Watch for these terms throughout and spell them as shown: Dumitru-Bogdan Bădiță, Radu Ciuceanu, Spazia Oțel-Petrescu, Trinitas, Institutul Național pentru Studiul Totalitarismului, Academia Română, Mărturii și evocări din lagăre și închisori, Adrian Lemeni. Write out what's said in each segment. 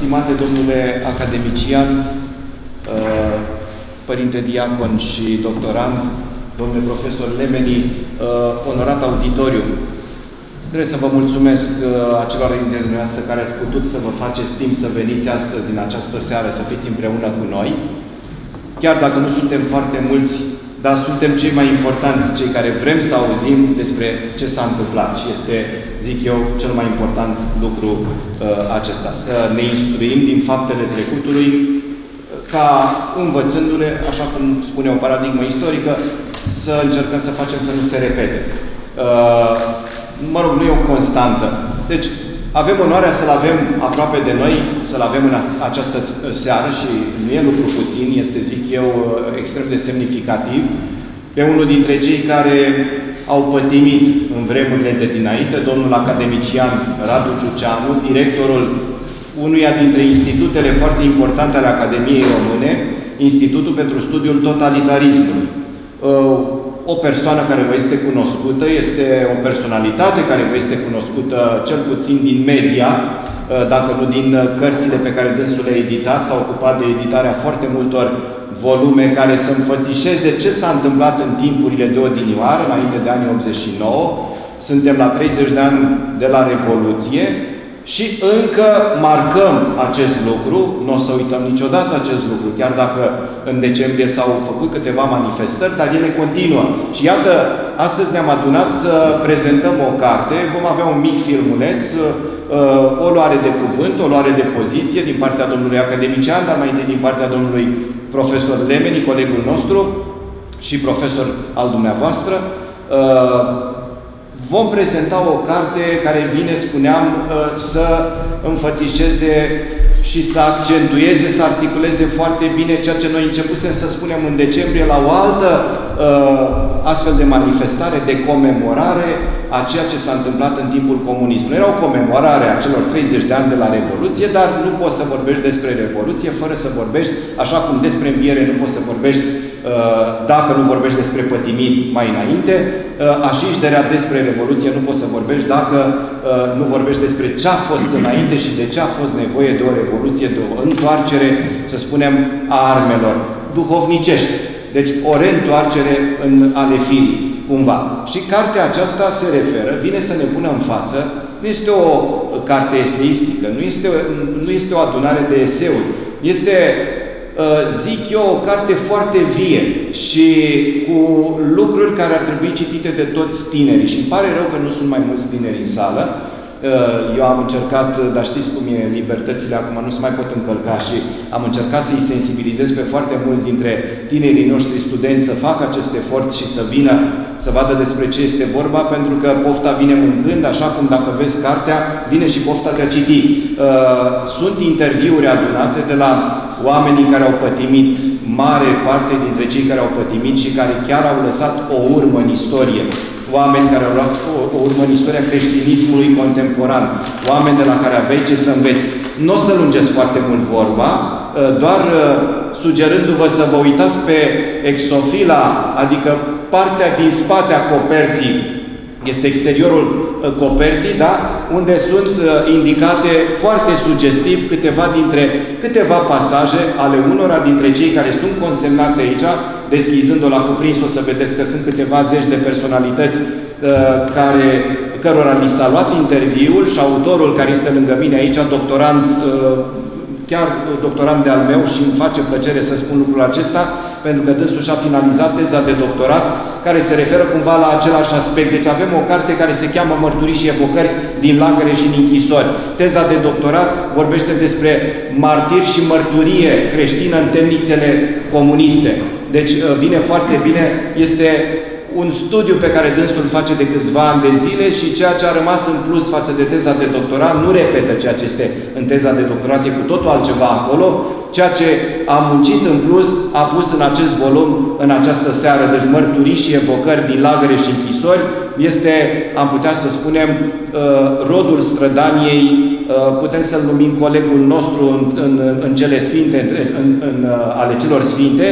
Stimate domnule academician, părinte diacon și doctorand, domnule profesor Lemeni, onorat auditoriu, trebuie să vă mulțumesc acelor dintre dumneavoastră care ați putut să vă faceți timp să veniți astăzi, în această seară, să fiți împreună cu noi. Chiar dacă nu suntem foarte mulți, dar suntem cei mai importanți, cei care vrem să auzim despre ce s-a întâmplat. Și este, zic eu, cel mai important lucru acesta. Să ne instruim din faptele trecutului, ca învățându-le, așa cum spune o paradigmă istorică, să încercăm să facem să nu se repete. Mă rog, nu e o constantă. Deci, avem onoarea să-l avem aproape de noi, să-l avem în această seară și nu e lucru puțin, este, zic eu, extrem de semnificativ, pe unul dintre cei care au pătimit în vremurile de dinainte, domnul academician Radu Ciuceanu, directorul unuia dintre institutele foarte importante ale Academiei Române, Institutul pentru Studiul Totalitarismului. O persoană care vă este cunoscută, este o personalitate care vă este cunoscută cel puțin din media, dacă nu din cărțile pe care dânsul le-a editat, s-a ocupat de editarea foarte multor volume care să înfățișeze ce s-a întâmplat în timpurile de odinioară, înainte de anii 89, suntem la 30 de ani de la Revoluție și încă marcăm acest lucru, nu o să uităm niciodată acest lucru, chiar dacă în decembrie s-au făcut câteva manifestări, dar ele continuă. Și iată, astăzi ne-am adunat să prezentăm o carte, vom avea un mic filmuleț, o luare de cuvânt, o luare de poziție din partea domnului academician, dar mai întâi din partea domnului profesor Lemeni, colegul nostru și profesor al dumneavoastră. Vom prezenta o carte care vine, spuneam, să înfățișeze și să accentueze, să articuleze foarte bine ceea ce noi începusem să spunem în decembrie la o altă astfel de manifestare, de comemorare a ceea ce s-a întâmplat în timpul comunismului. Era o comemorare a celor 30 de ani de la Revoluție, dar nu poți să vorbești despre Revoluție fără să vorbești, așa cum despre înviere nu poți să vorbești dacă nu vorbești despre pătimiri mai înainte, așișderea despre Revoluție nu poți să vorbești dacă nu vorbești despre ce a fost înainte și de ce a fost nevoie de o revoluție, de o întoarcere, să spunem, a armelor duhovnicești. Deci o reîntoarcere ale firii, cumva. Și cartea aceasta se referă, vine să ne pună în față, nu este o carte eseistică, nu este o adunare de eseuri, este, zic eu, o carte foarte vie și cu lucruri care ar trebui citite de toți tinerii. Și îmi pare rău că nu sunt mai mulți tineri în sală. Eu am încercat, dar știți cum e, libertățile acum nu se mai pot încălca și am încercat să-i sensibilizez pe foarte mulți dintre tinerii noștri studenți să facă acest efort și să vină, să vadă despre ce este vorba, pentru că pofta vine mâncând, așa cum dacă vezi cartea, vine și pofta de a citi. Sunt interviuri adunate de la oamenii care au pătimit, mare parte dintre cei care au pătimit și care chiar au lăsat o urmă în istorie. Oameni care au luat o urmă în istoria creștinismului contemporan. Oameni de la care aveai ce să înveți. Nu o să lungesc foarte mult vorba, doar sugerându-vă să vă uitați pe exofila, adică partea din spate a coperții. Este exteriorul coperții, da? Unde sunt indicate foarte sugestiv câteva pasaje ale unora dintre cei care sunt consemnați aici. Deschizând-o la cuprins, o să vedeți că sunt câteva zeci de personalități cărora mi s-a luat interviul și autorul care este lângă mine aici, doctorand, chiar doctorand de-al meu și îmi face plăcere să spun lucrul acesta, pentru că dânsul și-a finalizat teza de doctorat, care se referă cumva la același aspect. Deci avem o carte care se cheamă Mărturii și evocări din lagăre și închisori. Teza de doctorat vorbește despre martiri și mărturie creștină în temnițele comuniste. Deci vine foarte bine, este un studiu pe care dânsul face de câțiva ani de zile și ceea ce a rămas în plus față de teza de doctorat, nu repetă ceea ce este în teza de doctorat, e cu totul altceva acolo, ceea ce a muncit în plus, a pus în acest volum, în această seară. Deci mărturii și evocări din lagăre și închisori este, am putea să spunem, rodul strădaniei, putem să-l numim colegul nostru în cele sfinte, ale celor sfinte,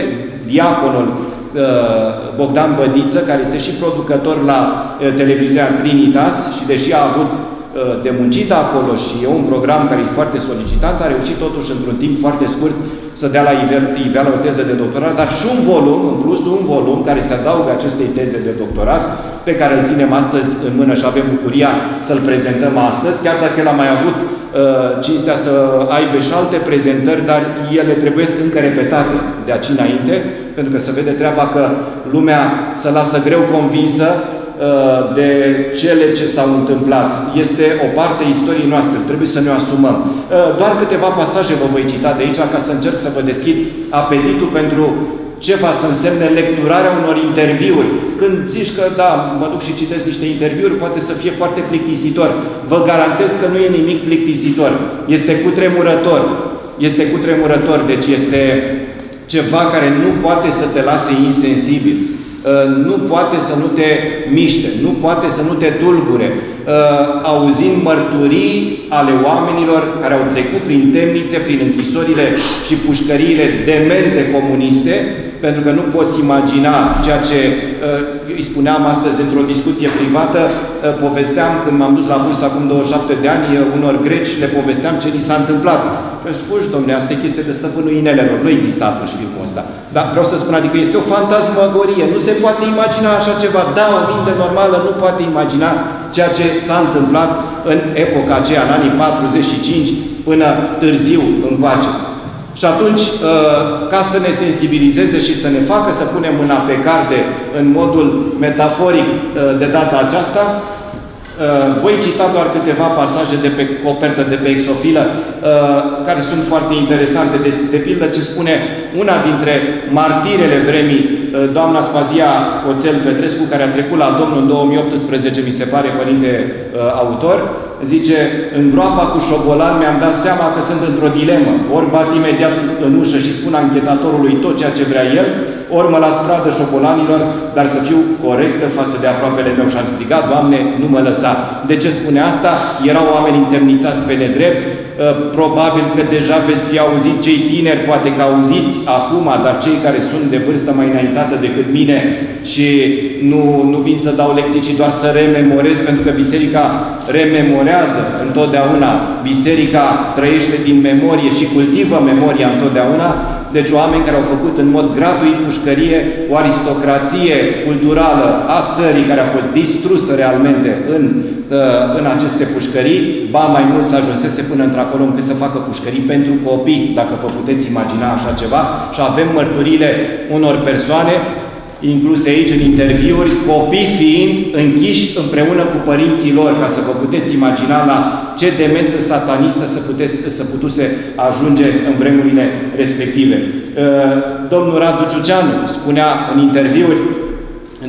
diaconul Bogdan Bădiță, care este și producător la televiziunea Trinitas și deși a avut de muncit acolo și e un program care e foarte solicitat, a reușit totuși într-un timp foarte scurt să dea la iveală o teză de doctorat, dar și un volum, în plus un volum care se adaugă acestei teze de doctorat, pe care îl ținem astăzi în mână și avem bucuria să-l prezentăm astăzi, chiar dacă el a mai avut cinstea să aibă și alte prezentări, dar ele trebuie încă repetate de aici înainte, pentru că se vede treaba că lumea se lasă greu convinsă de cele ce s-au întâmplat. Este o parte a istoriei noastre, trebuie să ne asumăm. Doar câteva pasaje vă voi cita de aici, ca să încerc să vă deschid apetitul pentru ce va să însemne lecturarea unor interviuri. Când zici că, da, mă duc și citesc niște interviuri, poate să fie foarte plictisitor. Vă garantez că nu e nimic plictisitor. Este cutremurător. Este cutremurător, deci este ceva care nu poate să te lase insensibil. Nu poate să nu te miște, nu poate să nu te tulbure, auzind mărturii ale oamenilor care au trecut prin temnițe, prin închisorile și pușcăriile demente comuniste, pentru că nu poți imagina ceea ce îi spuneam astăzi într-o discuție privată, povesteam când m-am dus la Bursa acum 27 de ani, unor greci le povesteam ce li s-a întâmplat. Păi spuși, dom'le, asta e chestie de stăpânul inelelor, nu există atunci filmul ăsta. Dar vreau să spun, adică este o fantasmagorie, nu se poate imagina așa ceva, da, o minte normală nu poate imagina ceea ce s-a întâmplat în epoca aceea, în anii 45 până târziu încoace. Și atunci, ca să ne sensibilizeze și să ne facă să punem mâna pe carte în modul metaforic de data aceasta, voi cita doar câteva pasaje de pe copertă, de pe Exofilă, care sunt foarte interesante. De pildă ce spune una dintre martirele vremii, doamna Spazia Oțel-Petrescu, care a trecut la Domnul în 2018, mi se pare, părinte autor, zice, în groapa cu șobolan mi-am dat seama că sunt într-o dilemă. Ori bat imediat în ușă și spun anchetatorului tot ceea ce vrea el, ori mă las pradă șobolanilor, dar să fiu corectă față de aproapele meu. Și am strigat, Doamne, nu mă lăsa. De ce spune asta? Erau oameni întemnițați pe nedrept, probabil că deja veți fi auzit, cei tineri poate că auziți acum, dar cei care sunt de vârstă mai înaintată decât mine și nu vin să dau lecții, ci doar să rememorez, pentru că biserica rememorează întotdeauna, biserica trăiește din memorie și cultivă memoria întotdeauna. Deci oameni care au făcut în mod gratuit pușcărie, o aristocrație culturală a țării care a fost distrusă realmente în aceste pușcării, ba mai mult să ajunsese până într-acolo încât să facă pușcării pentru copii, dacă vă puteți imagina așa ceva. Și avem mărturile unor persoane, incluse aici în interviuri, copii fiind închiși împreună cu părinții lor, ca să vă puteți imagina la ce demență satanistă se putuse ajunge în vremurile respective. Domnul Radu Ciuceanu spunea în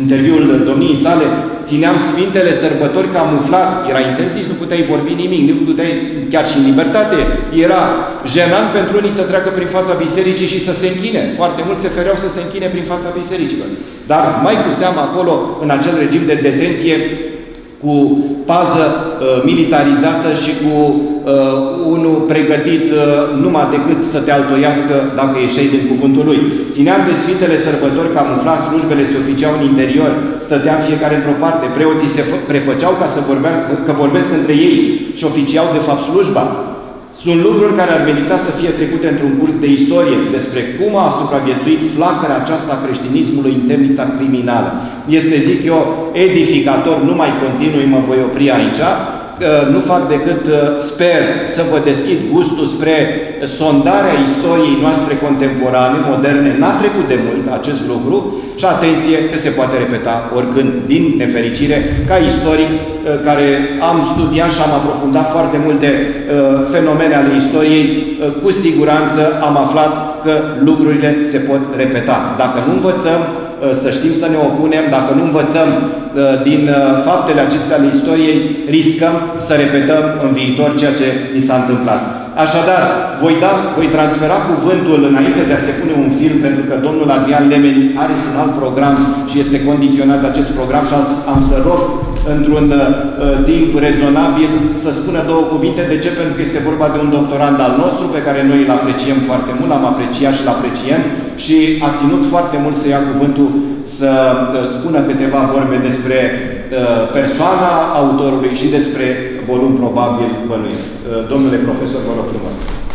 interviul domniei sale, țineam Sfintele Sărbători camuflat, era intensist, nu puteai vorbi nimic, nu puteai, chiar și în libertate, era jenant pentru unii să treacă prin fața bisericii și să se închine. Foarte mulți se fereau să se închine prin fața bisericilor. Dar mai cu seamă acolo, în acel regim de detenție, cu pază militarizată și cu unul pregătit numai decât să te altoiască dacă ieșeai din cuvântul lui. Țineam de Sfintele Sărbători camuflat, slujbele se oficeau în interior, stăteam fiecare într-o parte, preoții se prefăceau ca să vorbesc între ei și oficiau de fapt slujba. Sunt lucruri care ar merita să fie trecute într-un curs de istorie despre cum a supraviețuit flacăra aceasta a creștinismului în temnița criminală. Este, zic eu, edificator, nu mai continui, mă voi opri aici. Nu fac decât, sper, să vă deschid gustul spre sondarea istoriei noastre contemporane, moderne. N-a trecut de mult acest lucru și atenție că se poate repeta oricând, din nefericire, ca istoric care am studiat și am aprofundat foarte multe fenomene ale istoriei, cu siguranță am aflat că lucrurile se pot repeta. Dacă nu învățăm, să știm să ne opunem, dacă nu învățăm din faptele acestea ale istoriei, riscăm să repetăm în viitor ceea ce ni s-a întâmplat. Așadar, voi transfera cuvântul înainte de a se pune un film, pentru că domnul Adrian Lemeni are și un alt program și este condiționat acest program și am să rog într-un timp rezonabil să spună două cuvinte. De ce? Pentru că este vorba de un doctorand al nostru pe care noi îl apreciem foarte mult, l-am apreciat și îl apreciem și a ținut foarte mult să ia cuvântul, să spună câteva vorbe despre persoana autorului și despre volum probabil bănuiesc. Domnule profesor, vă rog frumos.